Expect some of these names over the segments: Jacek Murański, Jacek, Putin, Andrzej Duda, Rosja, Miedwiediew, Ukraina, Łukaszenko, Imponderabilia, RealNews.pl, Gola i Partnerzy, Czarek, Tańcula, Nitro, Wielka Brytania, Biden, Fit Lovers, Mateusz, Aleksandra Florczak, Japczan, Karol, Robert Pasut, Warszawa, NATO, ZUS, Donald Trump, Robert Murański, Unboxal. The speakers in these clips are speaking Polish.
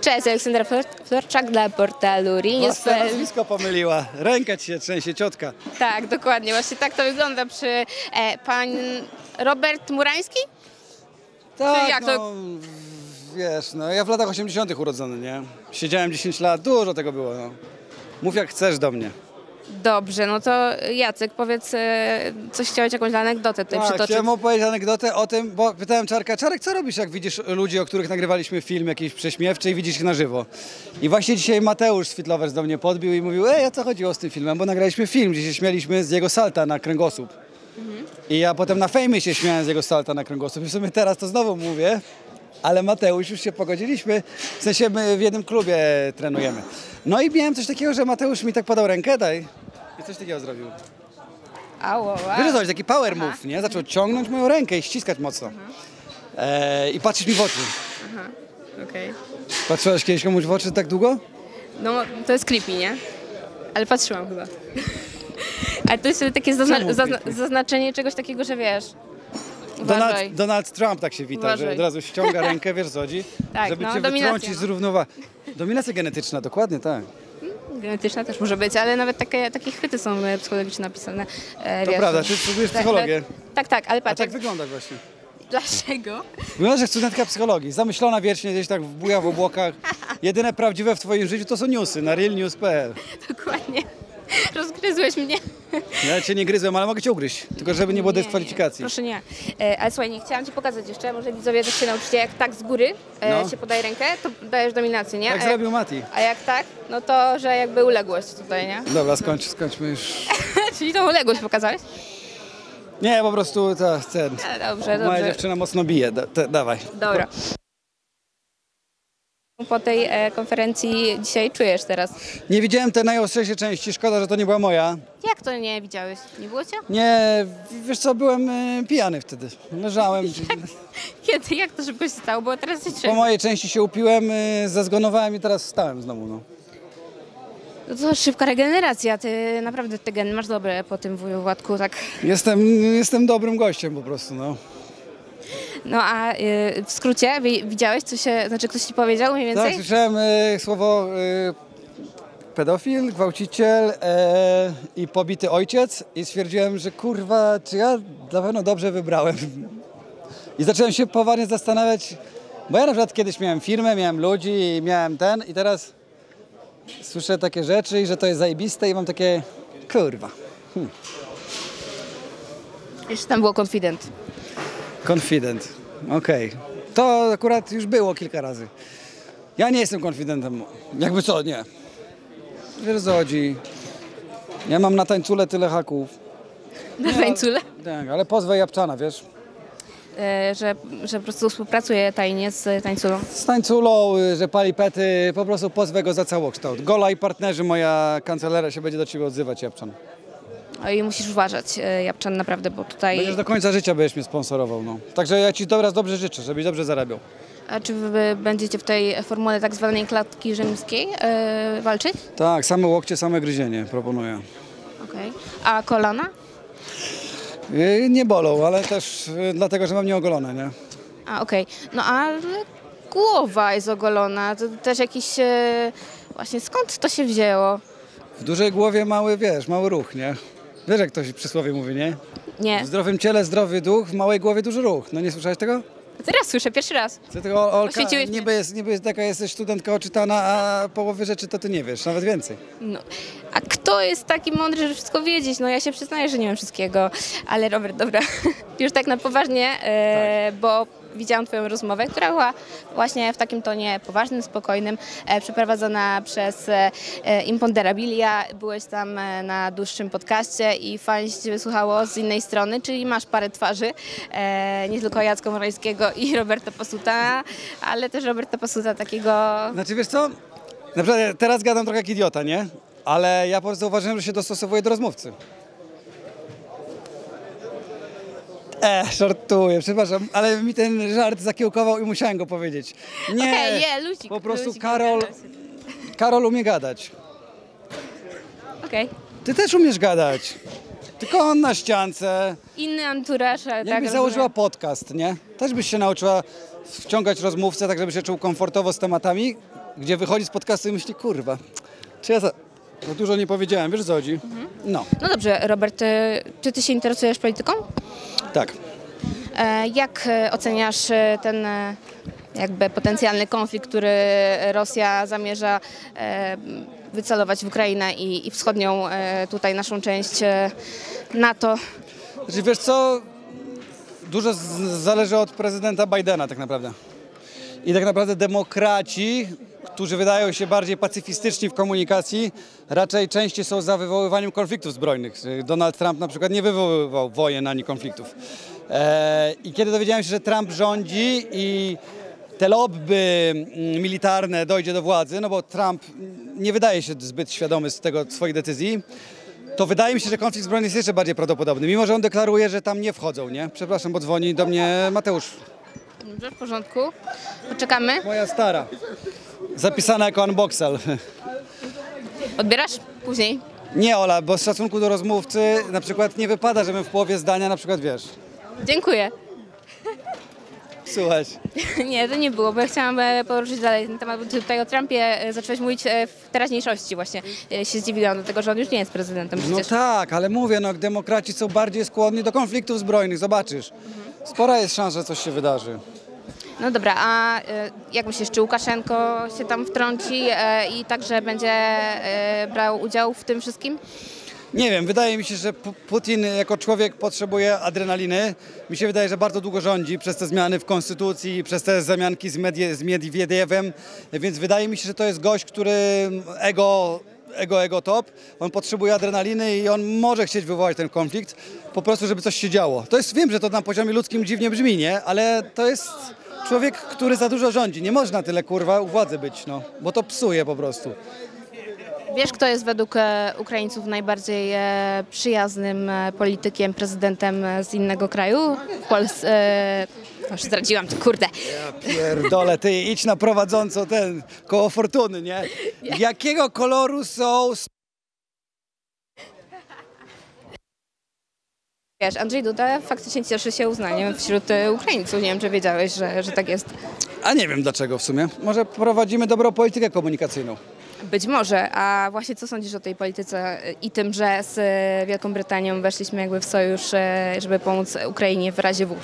Cześć, Aleksandra Florczak dla portalu RealNews.pl. Nazwisko pomyliła, ręka ci się trzęsie, ciotka. Tak, dokładnie, właśnie tak to wygląda przy pan Robert Murański? Tak, jak to... no, wiesz, no ja w latach 80. urodzony, nie? Siedziałem 10 lat, dużo tego było, no. Mów jak chcesz do mnie. Dobrze, no to Jacek, powiedz, coś chciałeś, jakąś anegdotę tutaj przytoczyć. Chciałem opowiedzieć anegdotę o tym, bo pytałem Czarka, Czarek, co robisz, jak widzisz ludzi, o których nagrywaliśmy film jakiś prześmiewczy i widzisz ich na żywo? I właśnie dzisiaj Mateusz z Fit Lovers do mnie podbił i mówił, a co chodziło z tym filmem, bo nagraliśmy film, gdzie się śmialiśmy z jego salta na kręgosłup. Mhm. I ja potem na fejmie się śmiałem z jego salta na kręgosłup i w sumie teraz to znowu mówię, ale Mateusz, już się pogodziliśmy, w sensie my w jednym klubie trenujemy. No i miałem coś takiego, że Mateusz mi tak podał rękę, daj, i coś takiego zrobił. Wiesz coś, taki power move, nie? Zaczął ciągnąć moją rękę i ściskać mocno. I patrzysz mi w oczy. Okej. Patrzyłaś kiedyś komuś w oczy tak długo? No, to jest creepy, nie? Ale patrzyłam chyba. Ale to jest takie zaznaczenie czegoś takiego, że wiesz... Donald Trump tak się wita, że od razu ściąga rękę, wiesz co chodzi? Tak, żeby cię wytrącić z równowagi. Dominacja genetyczna, dokładnie tak. Genetyczna też może być, ale nawet takie chwyty są psychologicznie napisane. To wiesz, prawda, ty studiujesz psychologię. Tak, ale patrz. A tak wygląda właśnie. Dlaczego? Wygląda jak studentka psychologii, zamyślona wiecznie gdzieś tak buja w obłokach. Jedyne prawdziwe w twoim życiu to są newsy na realnews.pl. Dokładnie. Rozgryzłeś mnie. Ja cię nie gryzłem, ale mogę cię ugryźć, tylko żeby nie było dyskwalifikacji. Proszę nie. Ale słuchaj, nie chciałam ci pokazać jeszcze, może widzowie też się nauczycie, jak tak z góry się podaj rękę, to dajesz dominację, nie? Tak zrobił Mati. A jak tak, no to, że jakby uległość tutaj, nie? Dobra, skończmy już. Czyli tą uległość pokazałeś? Nie, po prostu to ten. Dobrze. Moja dziewczyna mocno bije, dawaj. Dobra. Po tej konferencji dzisiaj czujesz teraz? Nie widziałem tej najostrzejszej części, szkoda, że to nie była moja. Jak to nie widziałeś? Nie było cię? Nie, wiesz co, byłem pijany wtedy, leżałem. Kiedy? Jak to szybko się stało? Bo teraz się po mojej części się upiłem, zezgonowałem i teraz wstałem znowu. No to szybka regeneracja, ty naprawdę te geny masz dobre po tym wuju Władku, tak? Jestem dobrym gościem po prostu, no. No a w skrócie, widziałeś, co się, znaczy ktoś ci powiedział mniej więcej? Tak, słyszałem słowo pedofil, gwałciciel i pobity ojciec i stwierdziłem, że kurwa, czy ja na pewno dobrze wybrałem. I zacząłem się poważnie zastanawiać, bo ja na przykład kiedyś miałem firmę, miałem ludzi i miałem ten i teraz słyszę takie rzeczy i że to jest zajebiste i mam takie, kurwa. Jeszcze tam było confident. Confident, okej. To akurat już było kilka razy. Ja nie jestem confidentem, jakby co, nie. Wiesz co chodzi. Ja mam na tańcule tyle haków. Na tańcule? Tak, ale pozwę Japczana, wiesz. Że po prostu współpracuje tajnie z tańculą. Z tańculą, że pali pety, po prostu pozwę go za całokształt. Gola i partnerzy, moja kancelera się będzie do ciebie odzywać, Japczan. O i musisz uważać, Japczan, naprawdę, bo tutaj... Będziesz do końca życia będziesz mnie sponsorował, no. Także ja ci teraz dobrze życzę, żebyś dobrze zarabiał. A czy wy będziecie w tej formule tak zwanej klatki rzymskiej walczyć? Tak, same łokcie, same gryzienie proponuję. Okej. A kolana? Nie bolą, ale też dlatego, że mam nieogolone, nie? A, okej. No a głowa jest ogolona, to też jakiś... Właśnie skąd to się wzięło? W dużej głowie mały, wiesz, mały ruch, nie? Wiesz, jak to się przysłowie mówi, nie? Nie. W zdrowym ciele zdrowy duch, w małej głowie duży ruch. No nie słyszałeś tego? Teraz słyszę, pierwszy raz. Ty tego niby jest taka jesteś studentka oczytana, a połowy rzeczy to ty nie wiesz, nawet więcej. No. A kto jest taki mądry, że wszystko wiedzieć? No ja się przyznaję, że nie wiem wszystkiego. Ale Robert, dobra, już tak na poważnie, bo widziałam twoją rozmowę, która była właśnie w takim tonie poważnym, spokojnym, przeprowadzona przez Imponderabilia. Byłeś tam na dłuższym podcaście i fajnie się ciebie słuchało z innej strony, czyli masz parę twarzy, nie tylko Jacka Murańskiego i Roberta Pasuta, ale też Roberta Pasuta takiego... Znaczy wiesz co, na przykład teraz gadam trochę jak idiota, nie? Ale ja po prostu uważam, że się dostosowuję do rozmówcy. Żartuję, przepraszam, ale mi ten żart zakiełkował i musiałem go powiedzieć. Nie, luzik, po prostu luzik, Karol umie gadać. Okej. Ty też umiesz gadać, tylko on na ściance. Inny anturaż, ale tak. Jakbyś założyła podcast, nie? Też byś się nauczyła wciągać rozmówcę tak, żeby się czuł komfortowo z tematami, gdzie wychodzi z podcastu i myśli, kurwa, czy ja dużo nie powiedziałem, wiesz co chodzi? Mhm. No. No dobrze, Robert, czy ty się interesujesz polityką? Tak. Jak oceniasz ten jakby potencjalny konflikt, który Rosja zamierza wycelować w Ukrainę i wschodnią tutaj naszą część NATO? Znaczy, wiesz co, dużo zależy od prezydenta Bidena tak naprawdę. I tak naprawdę demokraci, którzy wydają się bardziej pacyfistyczni w komunikacji, raczej częściej są za wywoływaniem konfliktów zbrojnych. Donald Trump na przykład nie wywoływał wojen ani konfliktów. I kiedy dowiedziałem się, że Trump rządzi i te lobby militarne dojdzie do władzy, no bo Trump nie wydaje się zbyt świadomy z tego swoich decyzji, to wydaje mi się, że konflikt zbrojny jest jeszcze bardziej prawdopodobny, mimo że on deklaruje, że tam nie wchodzą, nie? Przepraszam, bo dzwoni do mnie Mateusz. Dobrze, w porządku. Poczekamy. Moja stara. Zapisana jako unboxal. Odbierasz? Później? Nie, Ola, bo z szacunku do rozmówcy na przykład nie wypada, żebym w połowie zdania na przykład, wiesz... Dziękuję. Słuchaj. Nie, to nie było, bo ja chciałam poruszyć dalej ten temat, bo tutaj o Trumpie zacząłeś mówić w teraźniejszości właśnie. Się zdziwiłam do tego, że on już nie jest prezydentem przecież. No tak, ale mówię, no demokraci są bardziej skłonni do konfliktów zbrojnych, zobaczysz. Spora jest szansa, że coś się wydarzy. No dobra, a jak myślisz, czy Łukaszenko się tam wtrąci i także będzie brał udział w tym wszystkim? Nie wiem, wydaje mi się, że Putin jako człowiek potrzebuje adrenaliny. Mi się wydaje, że bardzo długo rządzi przez te zmiany w konstytucji, przez te zamianki z Miedwiediewem, więc wydaje mi się, że to jest gość, który ego top. On potrzebuje adrenaliny i on może chcieć wywołać ten konflikt, po prostu, żeby coś się działo. To jest, wiem, że to na poziomie ludzkim dziwnie brzmi, nie? Ale to jest człowiek, który za dużo rządzi. Nie można tyle, kurwa, u władzy być, no, bo to psuje po prostu. Wiesz, kto jest według Ukraińców najbardziej przyjaznym politykiem, prezydentem z innego kraju? Już zdradziłam to, kurde. Ja pierdolę, ty idź na prowadzącą ten koło fortuny, nie? Jakiego koloru są... Wiesz, Andrzej Duda faktycznie cieszy się uznaniem wśród Ukraińców. Nie wiem, czy wiedziałeś, że tak jest. A nie wiem dlaczego w sumie. Może prowadzimy dobrą politykę komunikacyjną. Być może, a właśnie co sądzisz o tej polityce i tym, że z Wielką Brytanią weszliśmy jakby w sojusz, żeby pomóc Ukrainie w razie W?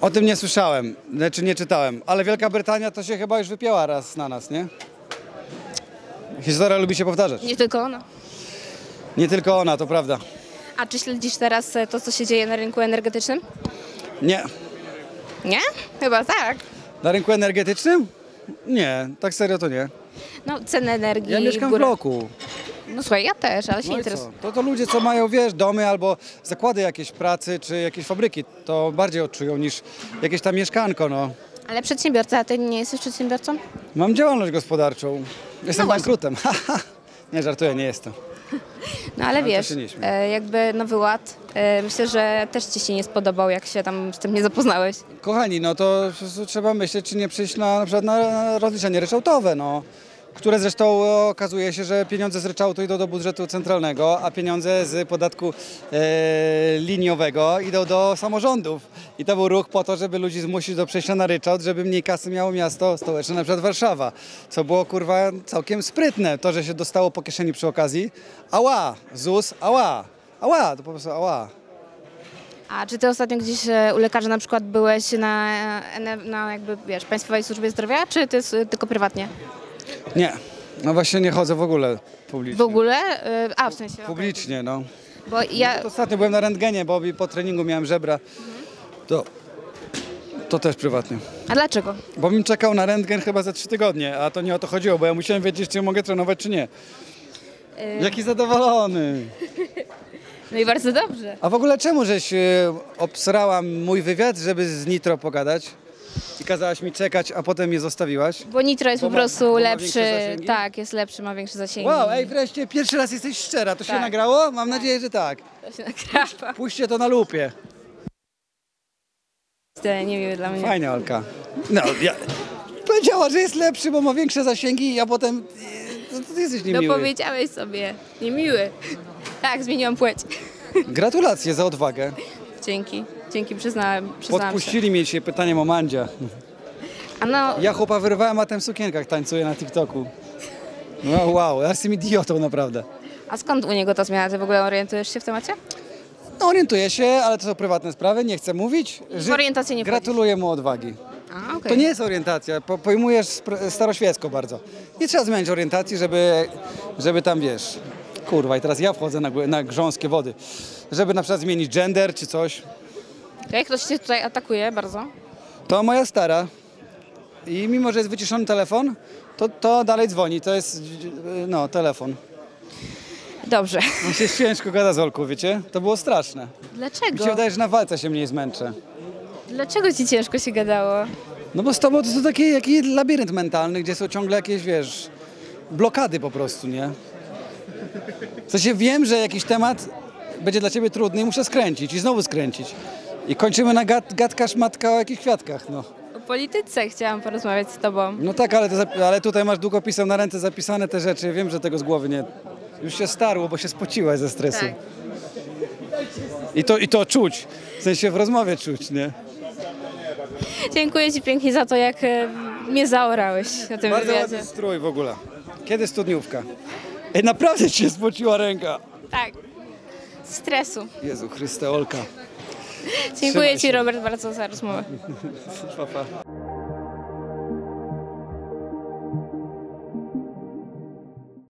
O tym nie słyszałem, znaczy nie czytałem, ale Wielka Brytania to się chyba już wypięła raz na nas, nie? Historia lubi się powtarzać. Nie tylko ona. Nie tylko ona, to prawda. A czy śledzisz teraz to, co się dzieje na rynku energetycznym? Nie. Nie? Chyba tak. Na rynku energetycznym? Nie, tak serio to nie. No, ceny energii. Ja mieszkam w bloku. No słuchaj, ja też, ale się no interesuję. To ludzie, co mają, wiesz, domy albo zakłady jakieś pracy, czy jakieś fabryki, to bardziej odczują niż jakieś tam mieszkanko, no. Ale przedsiębiorca, a ty nie jesteś przedsiębiorcą? Mam działalność gospodarczą. Jestem bankrutem. Nie, żartuję, nie jestem. No ale wiesz, jakby Nowy Ład, myślę, że też ci się nie spodobał, jak się tam z tym nie zapoznałeś. Kochani, no to trzeba myśleć, czy nie przyjść na przykład na rozliczenie ryczałtowe, no. Które zresztą okazuje się, że pieniądze z ryczałtu idą do budżetu centralnego, a pieniądze z podatku liniowego idą do samorządów. I to był ruch po to, żeby ludzi zmusić do przejścia na ryczałt, żeby mniej kasy miało miasto stołeczne, na przykład Warszawa. Co było, kurwa, całkiem sprytne. To, że się dostało po kieszeni przy okazji. Ała! ZUS, ała! Ała! To po prostu ała. A czy ty ostatnio gdzieś u lekarza na przykład byłeś na jakby, wiesz, Państwowej Służbie Zdrowia, czy to jest tylko prywatnie? Nie, no właśnie nie chodzę w ogóle publicznie. W ogóle? A, w sensie... Publicznie, no. Bo ja... No, ostatnio byłem na rentgenie, bo po treningu miałem żebra. To też prywatnie. A dlaczego? Bo mi czekał na rentgen chyba za 3 tygodnie, a to nie o to chodziło, bo ja musiałem wiedzieć, czy mogę trenować, czy nie. Jaki zadowolony. No i bardzo dobrze. A w ogóle czemu żeś obsrała mój wywiad, żeby z Nitro pogadać? I kazałaś mi czekać, a potem mnie zostawiłaś? Bo Nitro jest po prostu lepszy, tak, jest lepszy, ma większe zasięgi. Wow, ej, wreszcie pierwszy raz jesteś szczera, to tak się nagrało? Mam nadzieję, że tak. To się nagrało. Puśćcie to na lupie. Nie wiem, dla mnie. Fajna Olka. No, ja powiedziała, że jest lepszy, bo ma większe zasięgi, a potem ty jesteś niemiły. No powiedziałeś sobie, niemiły. Tak, zmieniłam płeć. Gratulacje za odwagę. Dzięki. Dzięki, przyznałam się. Podpuścili mnie dzisiaj pytaniem o mandziach. No... Ja chłopa wyrywałem, a ten w sukienkach tańcuje na TikToku. No wow, ja jestem idiotą naprawdę. A skąd u niego ta zmiana? Ty w ogóle orientujesz się w temacie? No orientuję się, ale to są prywatne sprawy, nie chcę mówić. Orientację nie gratuluję mu odwagi. A, okay. To nie jest orientacja, pojmujesz staroświecko bardzo. Nie trzeba zmieniać orientacji, żeby tam, wiesz, kurwa, i teraz ja wchodzę na grząskie wody, żeby na przykład zmienić gender czy coś. Okay, ktoś cię tutaj atakuje bardzo? To moja stara. I mimo, że jest wyciszony telefon, to dalej dzwoni, to jest, no, telefon. Dobrze. Mi się ciężko gada z Olką, wiecie? To było straszne. Dlaczego? Mi się wydaje, że na walce się mniej zmęczę. Dlaczego ci ciężko się gadało? No bo z tobą to taki labirynt mentalny, gdzie są ciągle jakieś, wiesz, blokady po prostu, nie? W sensie wiem, że jakiś temat będzie dla ciebie trudny i muszę skręcić i znowu skręcić. I kończymy na gadka szmatka o jakichś kwiatkach, no. O polityce chciałam porozmawiać z tobą. No tak, ale tutaj masz długopisem na ręce zapisane te rzeczy. Wiem, że tego z głowy nie... Już się starło, bo się spociłaś ze stresu. Tak. I to czuć. W sensie w rozmowie czuć, nie? Dziękuję ci pięknie za to, jak mnie zaorałeś na tym wywiadzie. Bardzo ładny strój w ogóle. Kiedy studniówka? Ej, naprawdę ci się spociła ręka. Tak. Stresu. Jezu Chryste, Olka. Dziękuję ci, Robert, bardzo za rozmowę. Pa, pa.